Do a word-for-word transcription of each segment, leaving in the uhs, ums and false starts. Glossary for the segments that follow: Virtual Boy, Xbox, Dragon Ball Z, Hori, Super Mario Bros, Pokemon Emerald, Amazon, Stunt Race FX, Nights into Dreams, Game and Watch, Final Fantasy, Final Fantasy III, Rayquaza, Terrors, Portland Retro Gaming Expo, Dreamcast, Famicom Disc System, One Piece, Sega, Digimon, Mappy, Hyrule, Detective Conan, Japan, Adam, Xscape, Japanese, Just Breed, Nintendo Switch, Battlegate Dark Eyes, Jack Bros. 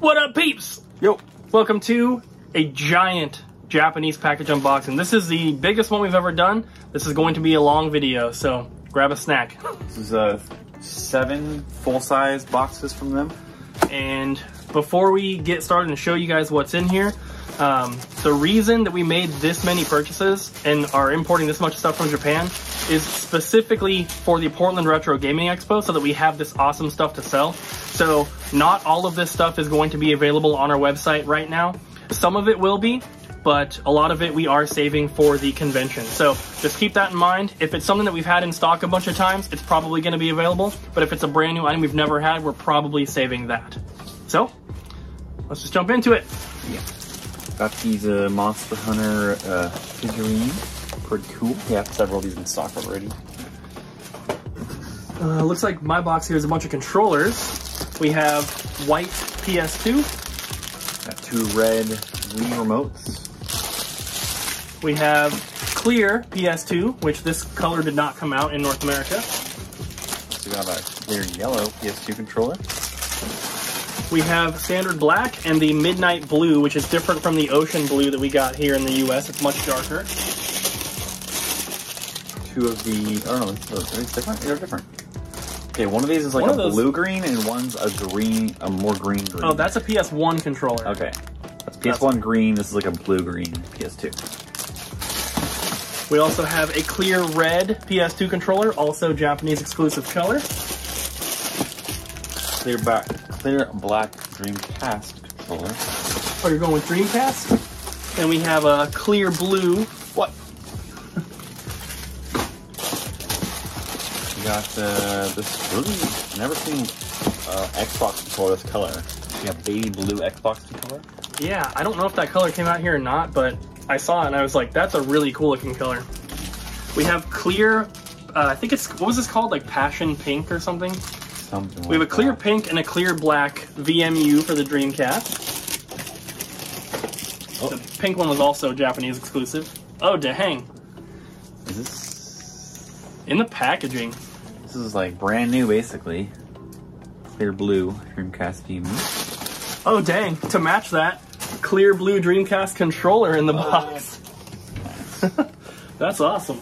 What up, peeps? Yo. Welcome to a giant Japanese package unboxing. This is the biggest one we've ever done. This is going to be a long video, so grab a snack. This is uh, seven full-size boxes from them. And before we get started and show you guys what's in here, um, the reason that we made this many purchases and are importing this much stuff from Japan is specifically for the Portland Retro Gaming Expo, so that we have this awesome stuff to sell. So not all of this stuff is going to be available on our website right now. Some of it will be, but a lot of it we are saving for the convention. So just keep that in mind. If it's something that we've had in stock a bunch of times, it's probably going to be available. But if it's a brand new item we've never had, we're probably saving that. So let's just jump into it. Yeah. Got these uh, Monster Hunter uh, figurines. Pretty cool. Yeah, several of these in stock already. Uh, looks like my box here is a bunch of controllers. We have white P S two. Got two red Wii remotes. We have clear P S two, which this color did not come out in North America. So we got a clear yellow P S two controller. We have standard black and the midnight blue, which is different from the ocean blue that we got here in the U S. It's much darker. Two of the, I don't know, are these different? They're different. Okay, one of these is like one a blue-green and one's a green, a more green-green. Oh, that's a P S one controller. Okay. That's P S one that's green, this is like a blue-green P S two. We also have a clear red P S two controller, also Japanese exclusive color. Clear, back, clear black Dreamcast controller. Oh, you're going with Dreamcast? And we have a clear blue. What? Got uh, this really never seen uh, Xbox before. This color, yeah, baby blue Xbox color. Yeah, I don't know if that color came out here or not, but I saw it and I was like, that's a really cool looking color. We have clear, uh, I think it's what was this called, like passion pink or something. Something. We have like a clear that. pink and a clear black V M U for the Dreamcast. Oh. The pink one was also Japanese exclusive. Oh, dang! Is this in the packaging? This is like brand new, basically. Clear blue Dreamcast V M U. Oh dang! To match that, clear blue Dreamcast controller in the oh, box. Nice. That's awesome.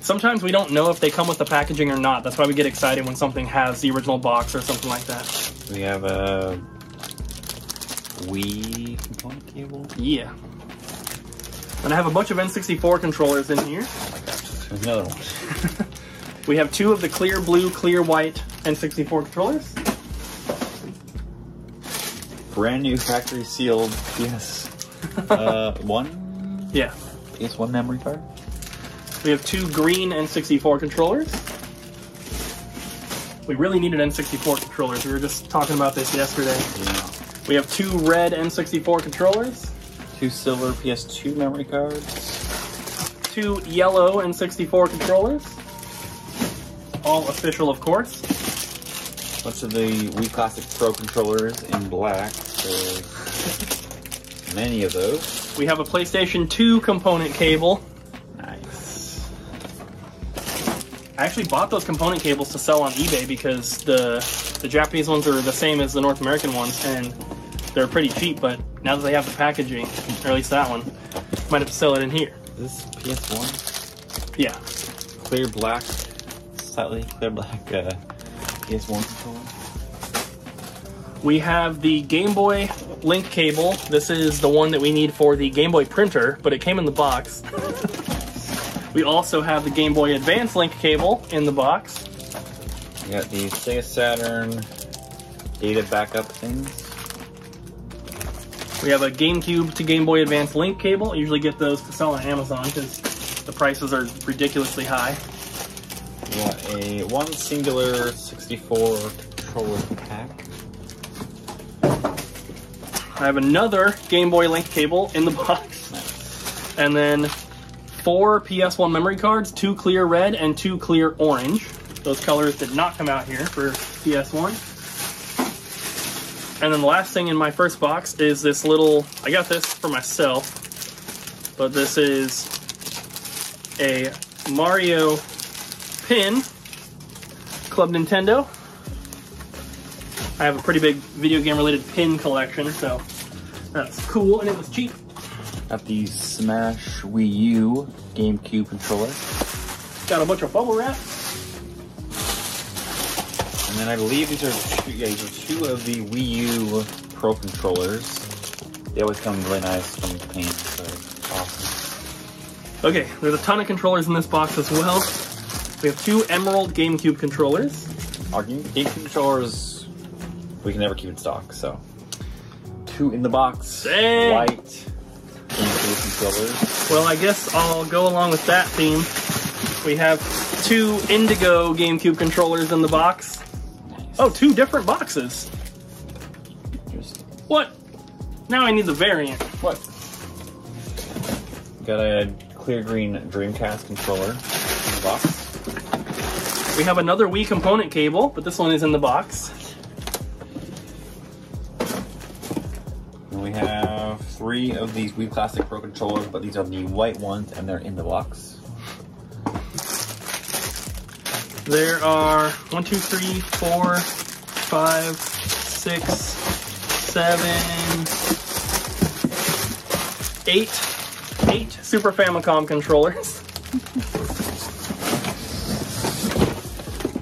Sometimes we don't know if they come with the packaging or not. That's why we get excited when something has the original box or something like that. We have a Wii component cable. Yeah. And I have a bunch of N sixty-four controllers in here. There's another one. We have two of the clear blue, clear white N sixty-four controllers. Brand new factory sealed P S uh, one? Yeah. P S one memory card. We have two green N sixty-four controllers. We really needed N sixty-four controllers. We were just talking about this yesterday. Yeah. We have two red N sixty-four controllers. Two silver P S two memory cards. Two yellow N sixty-four controllers, all official, of course. A bunch of the Wii Classic Pro controllers in black, so many of those. We have a PlayStation two component cable. Nice. I actually bought those component cables to sell on eBay because the, the Japanese ones are the same as the North American ones, and they're pretty cheap, but now that they have the packaging, or at least that one, might have to sell it in here. Is this P S one? Yeah. Clear black, slightly clear black uh, P S one controller. We have the Game Boy link cable. This is the one that we need for the Game Boy printer, but it came in the box. We also have the Game Boy Advance link cable in the box. We got the Sega Saturn data backup things. We have a GameCube to Game Boy Advance link cable. I usually get those to sell on Amazon because the prices are ridiculously high. We got a one singular sixty-four controller pack. I have another Game Boy link cable in the box. Nice. And then four P S one memory cards, two clear red and two clear orange. Those colors did not come out here for P S one. And then the last thing in my first box is this little, I got this for myself, but this is a Mario pin, Club Nintendo. I have a pretty big video game related pin collection, so that's cool, and it was cheap. Got the Smash Wii U GameCube controller. Got a bunch of bubble wrap. And then I believe these are two, yeah, these are two of the Wii U Pro controllers. They always come really nice from the paint, so awesome. Okay, there's a ton of controllers in this box as well. We have two Emerald GameCube controllers. Our GameCube controllers, we can never keep in stock, so. Two in the box, dang. White GameCube controllers. Well, I guess I'll go along with that theme. We have two Indigo GameCube controllers in the box. Nice. Oh, two different boxes. What? Now I need the variant. What? Got a clear green Dreamcast controller in the box. We have another Wii component cable, but this one is in the box. And we have three of these Wii Classic Pro controllers, but these are the white ones and they're in the box. There are one, two, three, four, five, six, seven, eight, eight Super Famicom controllers.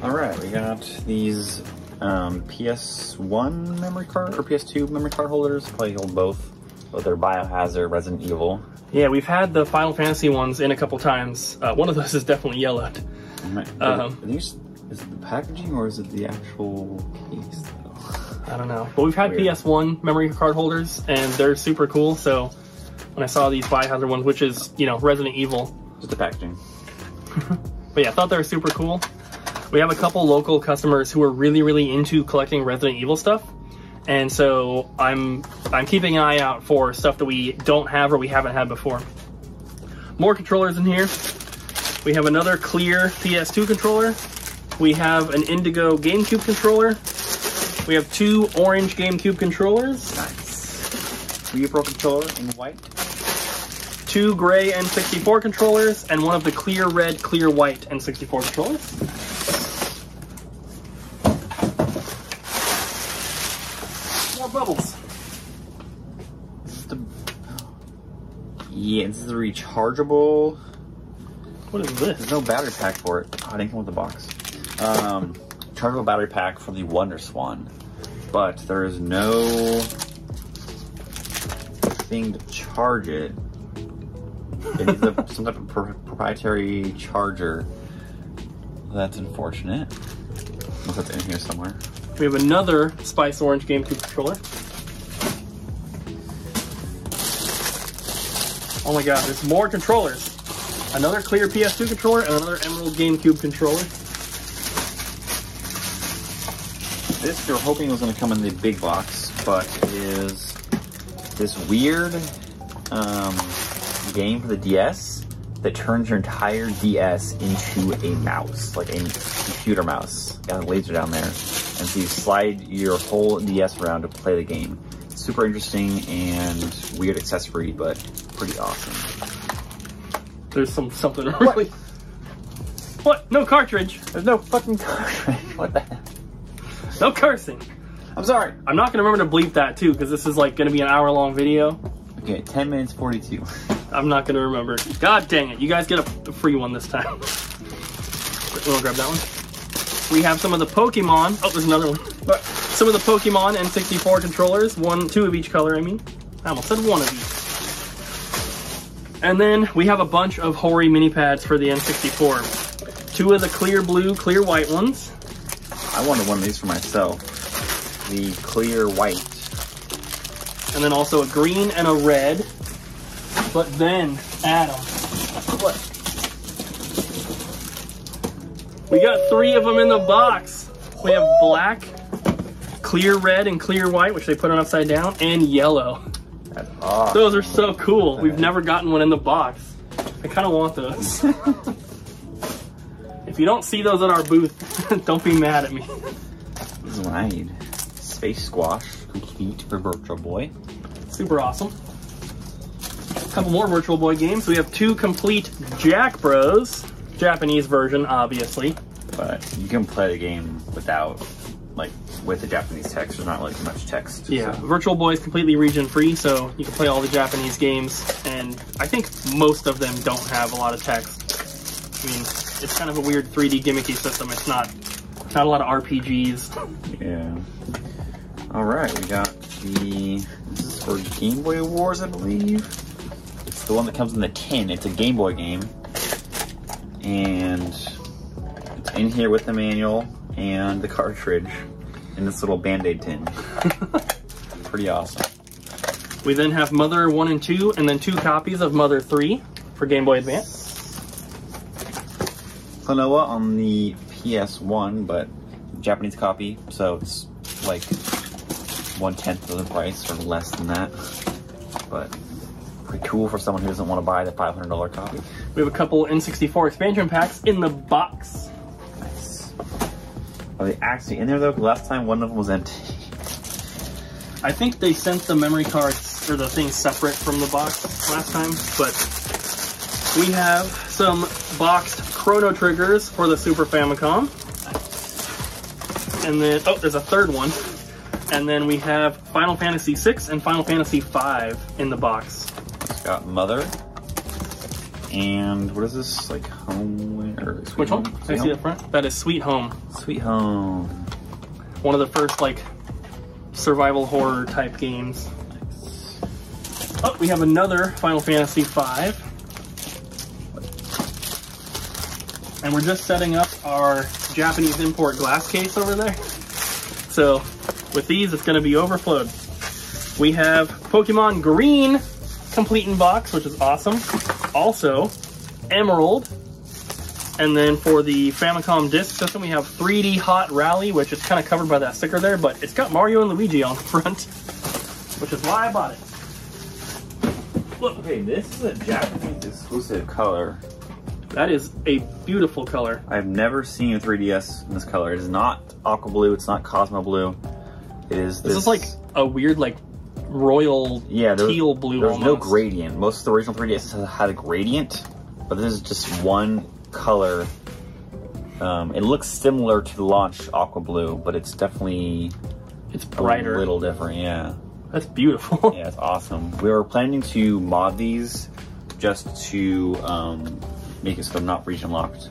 All right, we got these um, P S one memory card or P S two memory card holders. Probably hold both, but they're Biohazard, Resident Evil. Yeah, we've had the Final Fantasy ones in a couple times. Uh, one of those is definitely yellowed. Right. Um, these, is it the packaging or is it the actual case? I don't know, but we've had Weird. P S one memory card holders and they're super cool. So when I saw these Biohazard ones, which is, you know, Resident Evil. Just the packaging. But yeah, I thought they were super cool. We have a couple local customers who are really, really into collecting Resident Evil stuff. And so I'm, I'm keeping an eye out for stuff that we don't have or we haven't had before. More controllers in here. We have another clear P S two controller. We have an Indigo GameCube controller. We have two orange GameCube controllers. Nice. Wii Pro controller in white. Two gray N sixty-four controllers and one of the clear red, clear white N sixty-four controllers. More bubbles. This is the... Yeah, this is the rechargeable. What is this? There's no battery pack for it. Oh, I didn't come with the box. Um... Chargeable battery pack from the WonderSwan, but there is no thing to charge it. It needs a, some type of pro proprietary charger. Well, that's unfortunate. We'll put it in here somewhere. We have another Spice Orange GameCube controller. Oh my god, there's more controllers. Another clear P S two controller and another Emerald GameCube controller. This we were hoping was going to come in the big box, but it is this weird um, game for the D S that turns your entire D S into a mouse, like a computer mouse. Got a laser down there, and so you slide your whole D S around to play the game. Super interesting and weird accessory, but pretty awesome. There's some something really. What? What? No cartridge. There's no fucking cartridge. What the hell? No cursing. I'm sorry. I'm not going to remember to bleep that too, because this is like going to be an hour long video. Okay, ten minutes forty-two. I'm not going to remember. God dang it. You guys get a, a free one this time. We'll grab that one. We have some of the Pokemon. Oh, there's another one. But some of the Pokemon N sixty-four controllers. One, two of each color, I mean. I almost said one of each. And then we have a bunch of Hori mini pads for the N sixty-four. Two of the clear blue, clear white ones. I wanted one of these for myself. The clear white. And then also a green and a red. But then, Adam. What? We got three of them in the box. We have black, clear red, and clear white, which they put on upside down, and yellow. That's awesome. Those are so cool. We've never gotten one in the box. I kind of want those. If you don't see those at our booth, don't be mad at me. This is what I need. Space Squash, complete for Virtual Boy. Super awesome. A couple more Virtual Boy games. We have two complete Jack Bros. Japanese version, obviously. But you can play the game without like with the Japanese text. There's not like much text. Yeah, so. Virtual Boy is completely region free, so you can play all the Japanese games, and I think most of them don't have a lot of text. I mean, it's kind of a weird three D gimmicky system. It's not not a lot of R P Gs. Yeah. All right, we got the. This is for Game Boy Wars, I believe. It's the one that comes in the tin. It's a Game Boy game, and it's in here with the manual and the cartridge in this little Band-Aid tin. Pretty awesome. We then have Mother one and two, and then two copies of Mother three for Game Boy Advance. Klonoa on the P S one, but Japanese copy, so it's like one-tenth of the price or less than that. But pretty cool for someone who doesn't want to buy the five hundred dollar copy. We have a couple N sixty-four expansion packs in the box. Are they actually in there though? Last time one of them was empty. I think they sent the memory cards or the things separate from the box last time, but we have some boxed Chrono Triggers for the Super Famicom. And then, oh, there's a third one. And then we have Final Fantasy six and Final Fantasy V in the box. It's got Mother. And what is this, like Home? Or Which Home? home? Can I see that front? That is Sweet Home. Sweet Home. One of the first like survival horror type games. Nice. Oh, we have another Final Fantasy V. And we're just setting up our Japanese import glass case over there. So with these, it's gonna be overflowed. We have Pokemon Green complete in box, which is awesome. Also, Emerald, and then for the Famicom disc system, we have three D Hot Rally, which is kind of covered by that sticker there, but it's got Mario and Luigi on the front, which is why I bought it. Look, okay, this is a Japanese exclusive color. That is a beautiful color. I've never seen a three D S in this color. It is not Aqua Blue. It's not Cosmo Blue. It is this. This is like a weird, like, royal yeah, there, teal blue. There's no gradient. Most of the original three D S had a gradient, but this is just one color. Um, it looks similar to the launch Aqua Blue, but it's definitely it's brighter, a little different. Yeah, that's beautiful. Yeah, it's awesome. We were planning to mod these just to um, make it so they're not region locked.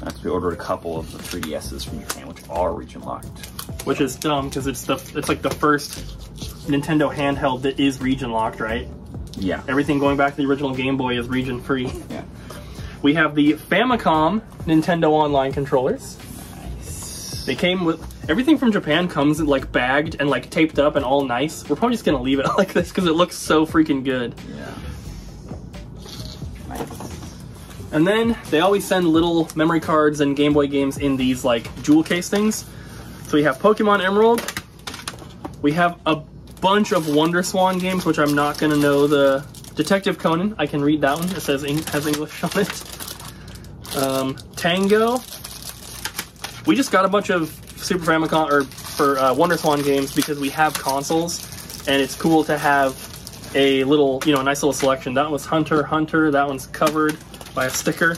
That's uh, we ordered a couple of the three D Ss from Japan, which are region locked. Which is dumb because it's the it's like the first Nintendo handheld that is region locked, right? Yeah. Everything going back to the original Game Boy is region free. Yeah. We have the Famicom Nintendo Online controllers. Nice. They came with everything from Japan comes in like bagged and like taped up and all nice. We're probably just gonna leave it like this because it looks so freaking good. Yeah. Nice. And then they always send little memory cards and Game Boy games in these like jewel case things. So we have Pokemon Emerald. We have a bunch of WonderSwan games, which I'm not gonna know the Detective Conan. I can read that one. It says has English on it. Um, Tango. We just got a bunch of Super Famicom or for uh, WonderSwan games because we have consoles, and it's cool to have a little, you know, a nice little selection. That was Hunter × Hunter. That one's covered by a sticker.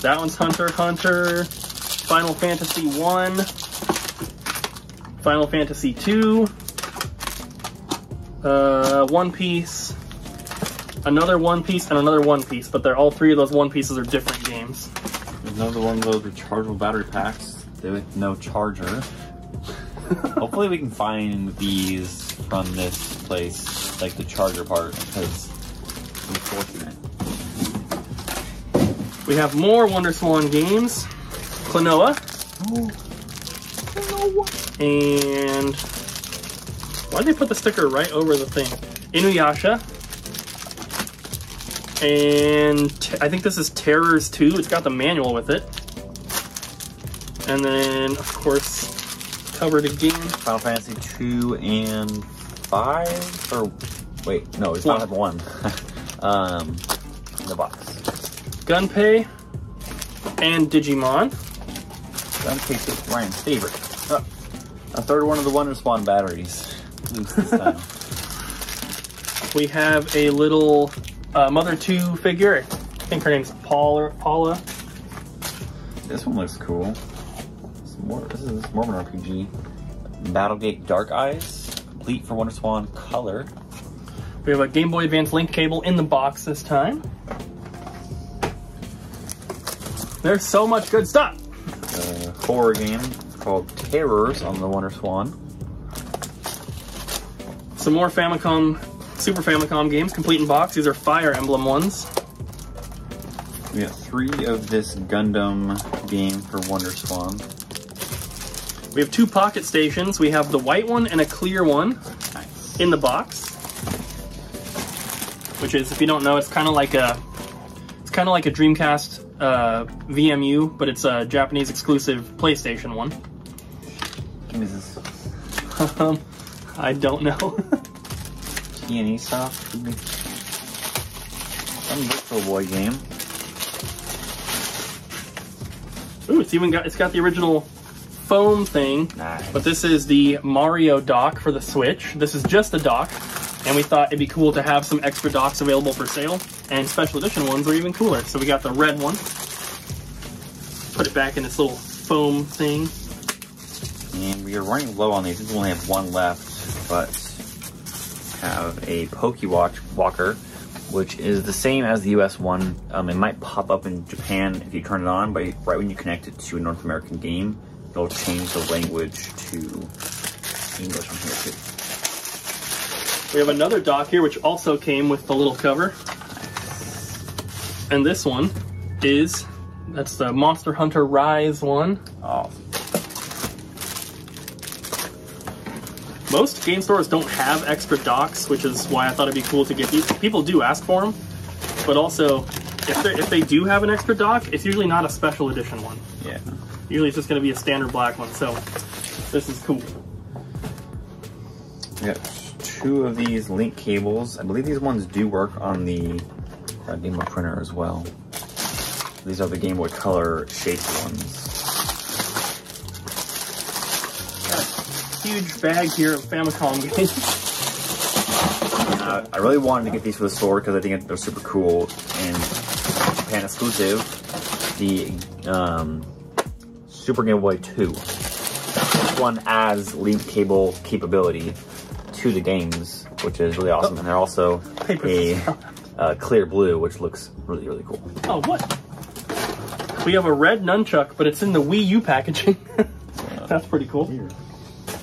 That one's Hunter × Hunter. Final Fantasy one. Final Fantasy two. Uh, One Piece, another One Piece, and another One Piece, but they're all three of those One Pieces are different games. Another one of those rechargeable battery packs with no charger. Hopefully we can find these from this place, like the charger part, because it's unfortunate. We have more WonderSwan games. Klonoa. Oh. Klonoa. And why'd they put the sticker right over the thing? Inuyasha. And I think this is Terrors two. It's got the manual with it. And then, of course, covered again. Final Fantasy two and five? Or, wait, no, it's one. Not one. um, in the box. Gunpei and Digimon. Gunpei's just Ryan's favorite. Oh, a third one of the WonderSwan batteries. We have a little uh, Mother two figure. I think her name's Paula. Paula. This one looks cool. It's more, this is more of an R P G. Battlegate Dark Eyes, complete for WonderSwan Color. We have a Game Boy Advance link cable in the box this time. There's so much good stuff. A horror game called Terrors on the WonderSwan. Some more Famicom, Super Famicom games, complete in box. These are Fire Emblem ones. We have three of this Gundam game for WonderSwan. We have two Pocket Stations. We have the white one and a clear one. Nice. In the box. Which is, if you don't know, it's kind of like a, it's kind of like a Dreamcast uh, V M U, but it's a Japanese exclusive PlayStation one. What is this? Um, I don't know. P and E soft. Some Virtual Boy game. Ooh, it's even got, it's got the original foam thing. Nice. But this is the Mario dock for the Switch. This is just the dock. And we thought it'd be cool to have some extra docks available for sale, and special edition ones are even cooler. So we got the red one. Put it back in this little foam thing. And we are running low on these. We only have one left, but have a Pokewatch Walker, which is the same as the U S one. Um, it might pop up in Japan if you turn it on, but right when you connect it to a North American game, it'll change the language to English on here too. We have another dock here, which also came with the little cover. And this one is, that's the Monster Hunter Rise one. Oh. Most game stores don't have extra docks, which is why I thought it'd be cool to get these. People do ask for them, but also, if, if they do have an extra dock, it's usually not a special edition one. Yeah. Usually it's just gonna be a standard black one, so this is cool. Yep. Two of these link cables. I believe these ones do work on the uh, Game Boy printer as well. These are the Game Boy Color shaped ones. Got a huge bag here of Famicom games. uh, I really wanted to get these for the store because I think they're super cool and Japan exclusive. The um, Super Game Boy two. This one adds link cable capability to the games, which is really awesome. Oh. And they're also a uh, clear blue, which looks really, really cool. Oh, what? We have a red nunchuck, but it's in the Wii U packaging. That's pretty cool. Here.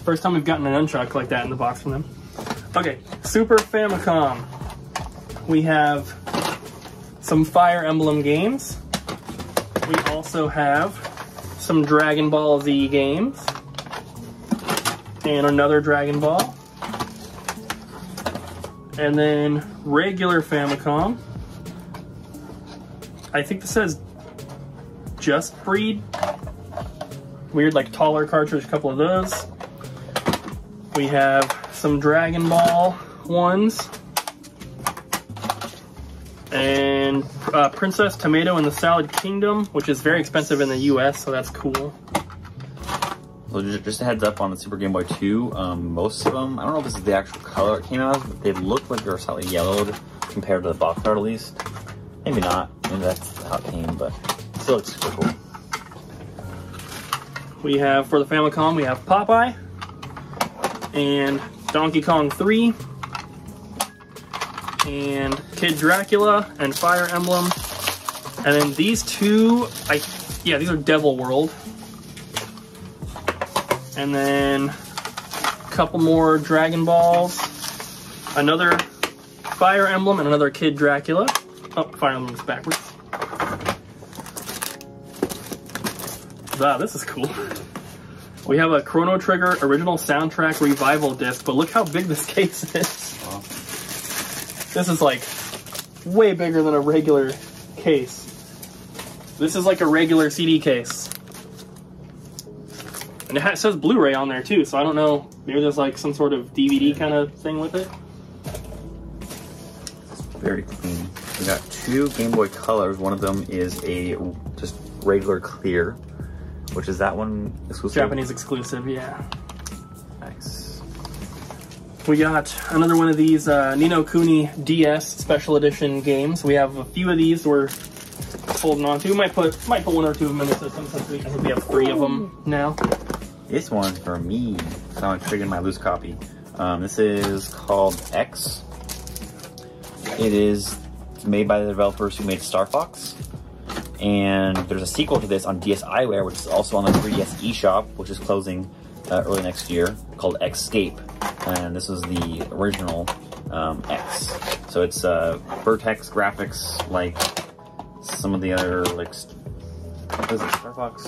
First time we've gotten a nunchuck like that in the box from them. Okay, Super Famicom. We have some Fire Emblem games. We also have some Dragon Ball Z games. And another Dragon Ball. And then regular Famicom. I think this says Just Breed. Weird, like taller cartridge, a couple of those. We have some Dragon Ball ones. And uh, Princess Tomato and the Salad Kingdom, which is very expensive in the U S, so that's cool. So just a heads up on the Super Game Boy two, um, most of them, I don't know if this is the actual color it came out of, but they look like they're slightly yellowed compared to the box art at least. Maybe not, maybe that's how it came, but it still looks super cool. We have, for the Famicom, we have Popeye, and Donkey Kong three, and Kid Dracula, and Fire Emblem, and then these two, I yeah, these are Devil World. And then a couple more Dragon Balls, another Fire Emblem, and another Kid Dracula. Oh, Fire Emblem's backwards. Wow, this is cool. We have a Chrono Trigger original soundtrack revival disc, but look how big this case is. Wow. This is like way bigger than a regular case. This is like a regular C D case. And it says Blu-ray on there too, so I don't know, maybe there's like some sort of D V D kind of thing with it. Very clean. We got two Game Boy Colors. One of them is a just regular clear, which is that one exclusive? Japanese exclusive, yeah. Nice. We got another one of these uh, Ni no Kuni D S Special Edition games. We have a few of these we're holding on to. We might put, might put one or two of them in the system since we, I think we have three of them now. This one's for me. So I traded my loose copy. Um, this is called X. It is made by the developers who made Star Fox. And there's a sequel to this on D S iWare, which is also on the three D S eShop, which is closing uh, early next year, called Xscape. And this is the original um, X. So it's uh, Vertex graphics, like some of the other, like, what is it, Star Fox?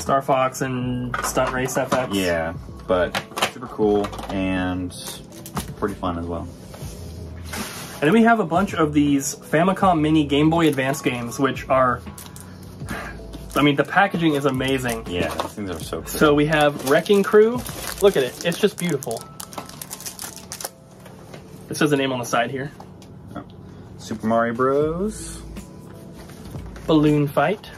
Star Fox and Stunt Race F X. Yeah, but super cool and pretty fun as well. And then we have a bunch of these Famicom Mini Game Boy Advance games, which are, I mean, the packaging is amazing. Yeah, these things are so cool. So we have Wrecking Crew. Look at it, it's just beautiful. It says the name on the side here. Oh. Super Mario Bros. Balloon Fight.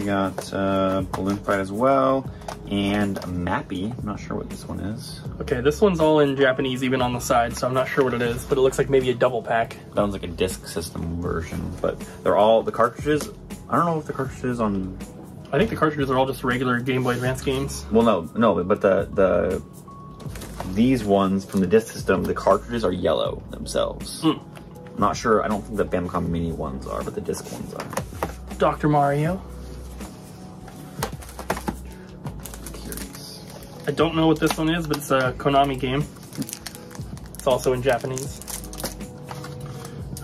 You got uh, Balloon Fight as well. And Mappy. I'm not sure what this one is. Okay, this one's all in Japanese, even on the side, so I'm not sure what it is, but it looks like maybe a double pack. That one's like a disc system version, but they're all, the cartridges, I don't know if the cartridges on... I think the cartridges are all just regular Game Boy Advance games. Well, no, no, but the, the these ones from the disc system, the cartridges are yellow themselves. Mm. I'm not sure, I don't think the Famicom Mini ones are, but the disc ones are. Doctor Mario. I don't know what this one is, but it's a Konami game. It's also in Japanese.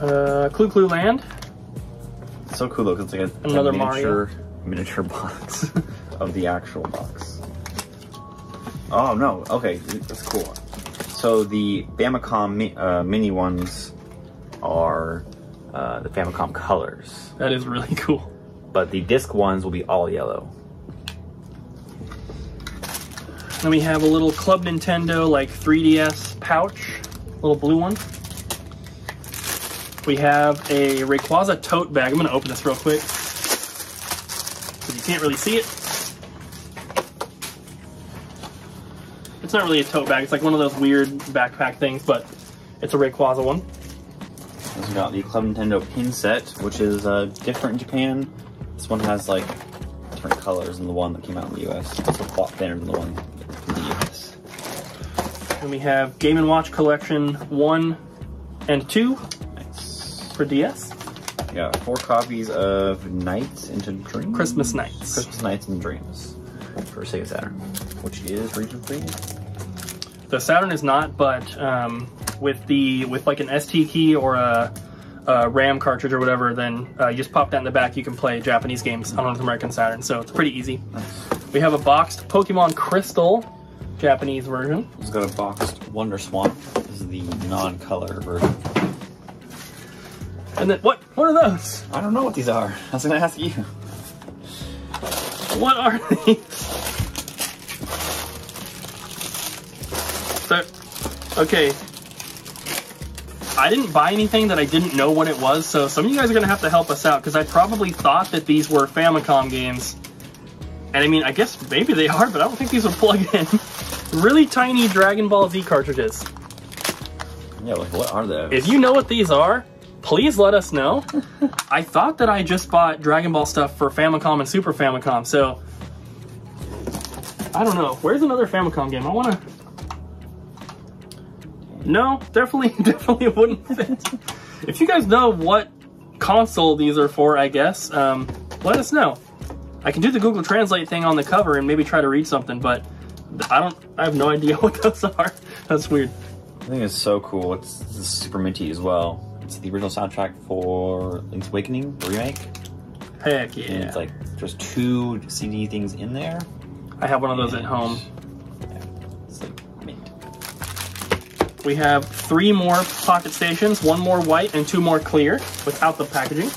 Uh, Clue Clue Land. It's so cool though, because it's like a, Another a miniature, Mario. miniature box of the actual box. Oh no, okay, that's cool. So the Famicom uh, mini ones are uh, the Famicom colors. That is really cool. But the disc ones will be all yellow. Then we have a little Club Nintendo, like three D S pouch, little blue one. We have a Rayquaza tote bag. I'm gonna open this real quick, because you can't really see it. It's not really a tote bag, it's like one of those weird backpack things, but it's a Rayquaza one. We've got the Club Nintendo pin set, which is uh, different in Japan. This one has like different colors than the one that came out in the U S. It's a lot thinner than the one in the U S. And we have Game and Watch Collection one and two. Nice. For D S. Yeah, four copies of Nights into Dreams. Christmas Nights. Christmas Nights and Dreams for Sega Saturn, which is region three. The Saturn is not, but um, with the with like an S T key or a Uh, RAM cartridge or whatever, then uh, you just pop that in the back, you can play Japanese games on North American Saturn, so it's pretty easy. Nice. We have a boxed Pokemon Crystal, Japanese version. It's got a boxed WonderSwan. This is the non-color version. And then, what? What are those? I don't know what these are. I was gonna ask you. What are these? So, okay. I didn't buy anything that I didn't know what it was, so some of you guys are gonna have to help us out, because I probably thought that these were Famicom games. And I mean, I guess maybe they are, but I don't think these would plug in. Really tiny Dragon Ball Z cartridges. Yeah, like what are those? If you know what these are, please let us know. I thought that I just bought Dragon Ball stuff for Famicom and Super Famicom, so I don't know. Where's another Famicom game? I wanna... No, definitely, definitely wouldn't fit. If you guys know what console these are for, I guess, um, let us know. I can do the Google Translate thing on the cover and maybe try to read something, but I don't, I have no idea what those are. That's weird. I think it's so cool. It's, it's super minty as well. It's the original soundtrack for Link's Awakening remake. Heck yeah. And it's like, there's two C D things in there. I have one of those and... at home. We have three more Pocket Stations, one more white and two more clear, without the packaging.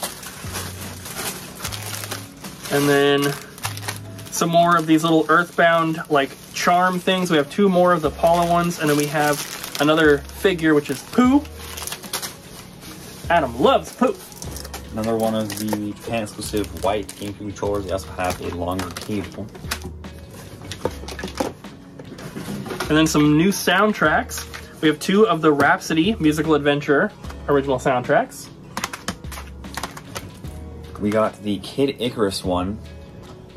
And then some more of these little earthbound, like, charm things. We have two more of the Paula ones, and then we have another figure, which is Pooh. Adam loves Pooh. Another one of the Japan-exclusive white GameCube controllers. They also have a longer cable. And then some new soundtracks. We have two of the Rhapsody Musical Adventure original soundtracks. We got the Kid Icarus one,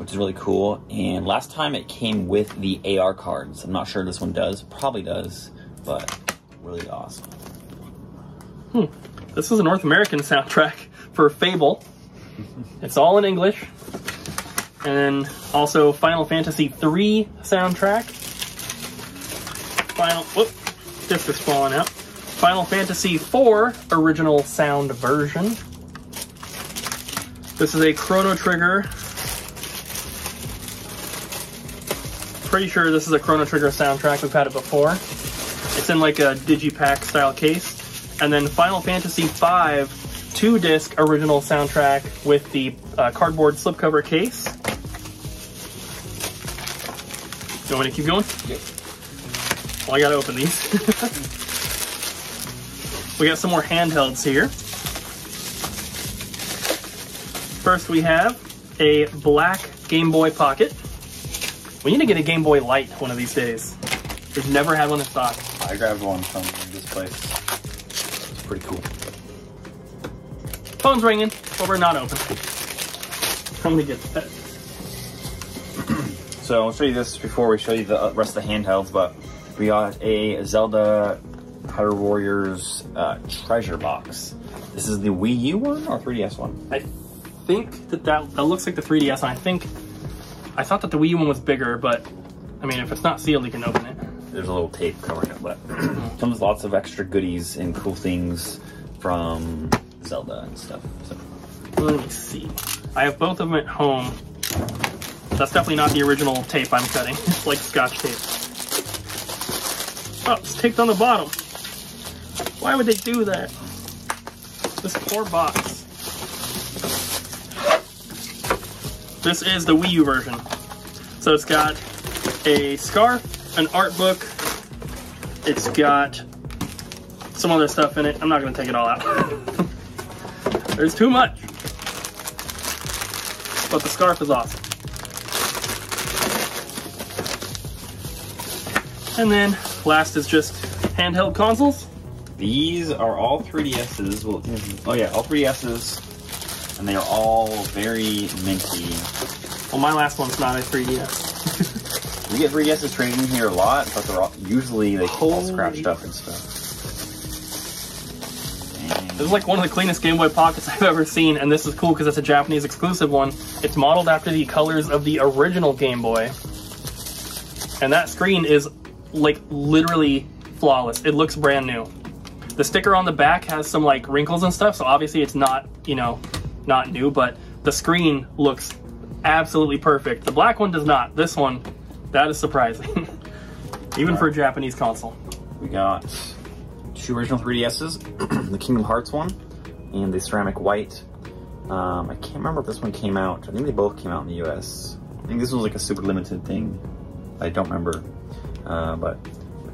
which is really cool. And last time it came with the A R cards. I'm not sure this one does. Probably does, but really awesome. Hmm. This is a North American soundtrack for Fable. It's all in English. And then also Final Fantasy three soundtrack. Final, whoop, disc is falling out. Final Fantasy four original sound version. This is a Chrono Trigger. Pretty sure this is a Chrono Trigger soundtrack. We've had it before. It's in like a digipack style case. And then Final Fantasy V two-disc original soundtrack with the uh, cardboard slipcover case. You want me to keep going? Yep. Well, I gotta open these. We got some more handhelds here. First we have a black Game Boy Pocket. We need to get a Game Boy Light one of these days. We've never had one in stock. I grabbed one from this place. It's pretty cool. Phone's ringing, but we're not open. I'm gonna get that. So I'll show you this before we show you the rest of the handhelds, but we got a Zelda Hyrule Warriors uh, treasure box. This is the Wii U one or three D S one? I think that, that that looks like the three D S one. I think, I thought that the Wii one was bigger, but I mean, if it's not sealed, you can open it. There's a little tape covering it, but comes with lots of extra goodies and cool things from Zelda and stuff. So. Let me see. I have both of them at home. That's definitely not the original tape I'm cutting. It's like Scotch tape. Oh, it's taped on the bottom. Why would they do that? This poor box. This is the Wii U version. So it's got a scarf, an art book, it's got some other stuff in it. I'm not gonna take it all out. There's too much. But the scarf is awesome. And then last is just handheld consoles. These are all three D S's. Well, oh yeah, all three D S's. And they are all very minty. Well, my last one's not a three D S. We get three D S's traded in here a lot, but they're all, usually they Holy all scratched up and stuff. And this is like one of the cleanest Game Boy Pockets I've ever seen, and this is cool because it's a Japanese exclusive one. It's modeled after the colors of the original Game Boy. And that screen is like literally flawless. It looks brand new. The sticker on the back has some like wrinkles and stuff, so obviously it's not, you know, not new, but the screen looks absolutely perfect. The black one does not. This one, that is surprising. Even right. For a Japanese console. We got two original three D S's, the Kingdom Hearts one and the ceramic white. Um, I can't remember if this one came out. I think they both came out in the U S. I think this was like a super limited thing. I don't remember, uh, but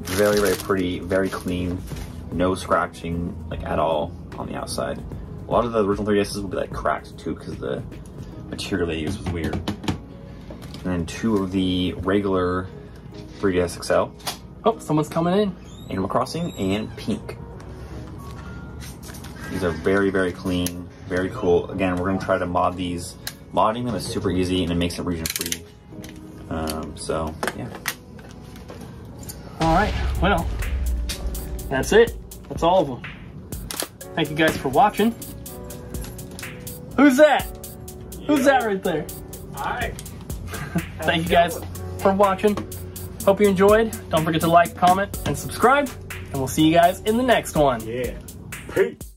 very, very pretty, very clean, no scratching like at all on the outside. A lot of the original three D S's will be like cracked too because the material they used was weird. And then two of the regular three D S X L. Oh, someone's coming in. Animal Crossing and Pink. These are very, very clean, very cool. Again, we're going to try to mod these. Modding them is super easy and it makes it region free. Um, so, yeah. All right, well, that's it. That's all of them. Thank you guys for watching. Who's that? Yeah. Who's that right there? Hi. Thank you guys for watching. Hope you enjoyed. Don't forget to like, comment, and subscribe. And we'll see you guys in the next one. Yeah. Peace.